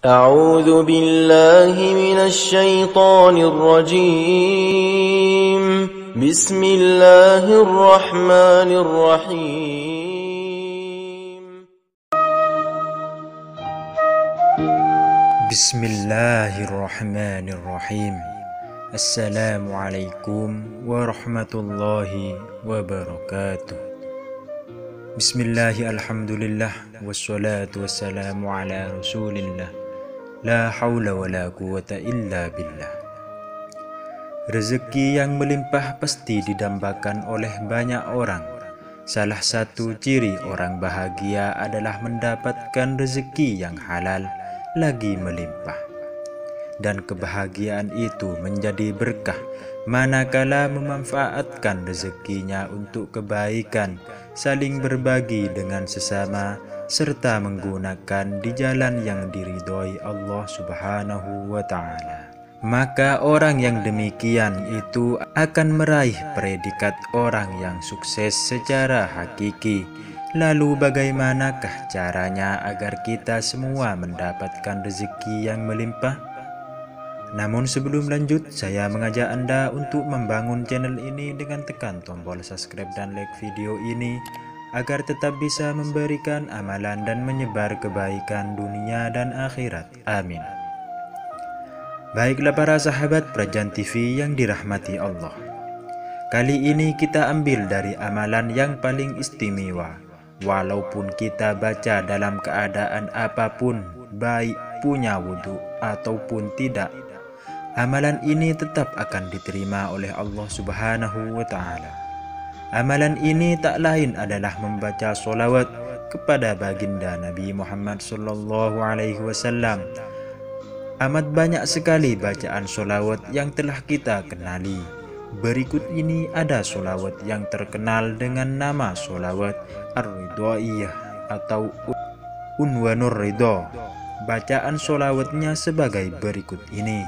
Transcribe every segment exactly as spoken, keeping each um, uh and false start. أعوذ بالله من الشيطان الرجيم بسم الله الرحمن الرحيم بسم الله الرحمن الرحيم السلام عليكم ورحمة الله وبركاته Bismillahirrahmanirrahim. Alhamdulillah wassalatu wassalamu ala Rasulillah. La haula wala quwata illa billah. Rezeki yang melimpah pasti didambakan oleh banyak orang. Salah satu ciri orang bahagia adalah mendapatkan rezeki yang halal lagi melimpah. Dan kebahagiaan itu menjadi berkah manakala memanfaatkan rezekinya untuk kebaikan, saling berbagi dengan sesama, serta menggunakan di jalan yang diridhoi Allah Subhanahu wa Ta'ala. Maka orang yang demikian itu akan meraih predikat orang yang sukses secara hakiki. Lalu bagaimanakah caranya agar kita semua mendapatkan rezeki yang melimpah? Namun sebelum lanjut, saya mengajak Anda untuk membangun channel ini dengan tekan tombol subscribe dan like video ini agar tetap bisa memberikan amalan dan menyebar kebaikan dunia dan akhirat. Amin. Baiklah para sahabat Prajjan T V yang dirahmati Allah. Kali ini kita ambil dari amalan yang paling istimewa. Walaupun kita baca dalam keadaan apapun, baik punya wudhu ataupun tidak, amalan ini tetap akan diterima oleh Allah Subhanahu wa Ta'ala. Amalan ini tak lain adalah membaca solawat kepada baginda Nabi Muhammad Sallallahu Alaihi Wasallam. Amat banyak sekali bacaan solawat yang telah kita kenali. Berikut ini ada solawat yang terkenal dengan nama solawat Ar-Ridhwaniyah atau Unwanur Ridhwah. Bacaan solawatnya sebagai berikut ini.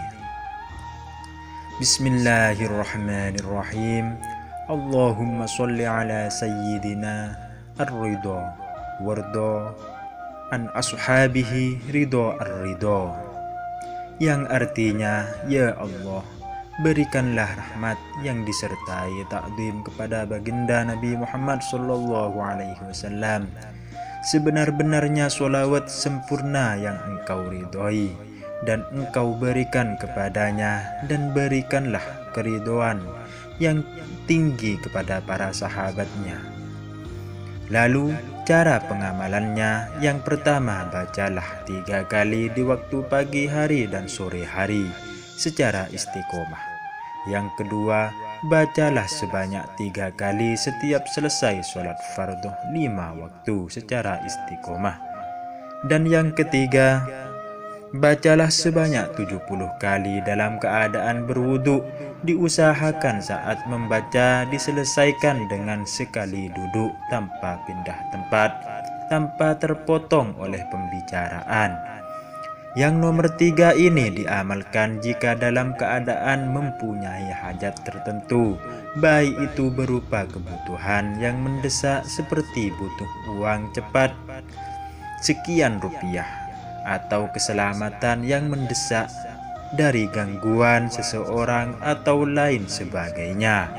Bismillahirrahmanirrahim. Allahumma sholli ala sayyidina ar-ridha warda an ashabihi ridha ar-ridha, yang artinya, ya Allah, berikanlah rahmat yang disertai takdim kepada baginda Nabi Muhammad sallallahu alaihi wasallam, sebenar-benarnya sholawat sempurna yang engkau ridhoi dan engkau berikan kepadanya, dan berikanlah keridhoan yang tinggi kepada para sahabatnya. Lalu cara pengamalannya, yang pertama, bacalah tiga kali di waktu pagi hari dan sore hari secara istiqomah. Yang kedua, bacalah sebanyak tiga kali setiap selesai sholat fardhu lima waktu secara istiqomah. Dan yang ketiga, bacalah sebanyak tujuh puluh kali dalam keadaan berwudhu. Diusahakan saat membaca diselesaikan dengan sekali duduk tanpa pindah tempat, tanpa terpotong oleh pembicaraan. Yang nomor tiga ini diamalkan jika dalam keadaan mempunyai hajat tertentu, baik itu berupa kebutuhan yang mendesak seperti butuh uang cepat sekian rupiah, atau keselamatan yang mendesak dari gangguan seseorang atau lain sebagainya.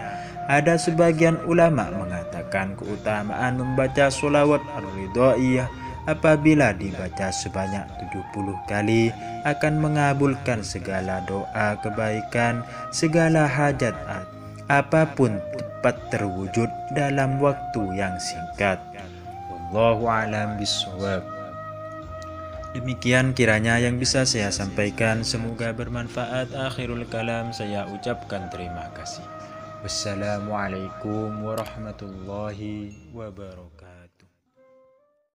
Ada sebagian ulama mengatakan keutamaan membaca sholawat ar-ridhwaniyah apabila dibaca sebanyak tujuh puluh kali akan mengabulkan segala doa kebaikan, segala hajat apapun tepat terwujud dalam waktu yang singkat. Wallahu a'lam bishawab. Demikian kiranya yang bisa saya sampaikan, semoga bermanfaat. Akhirul kalam, saya ucapkan terima kasih. Wassalamualaikum warahmatullahi wabarakatuh.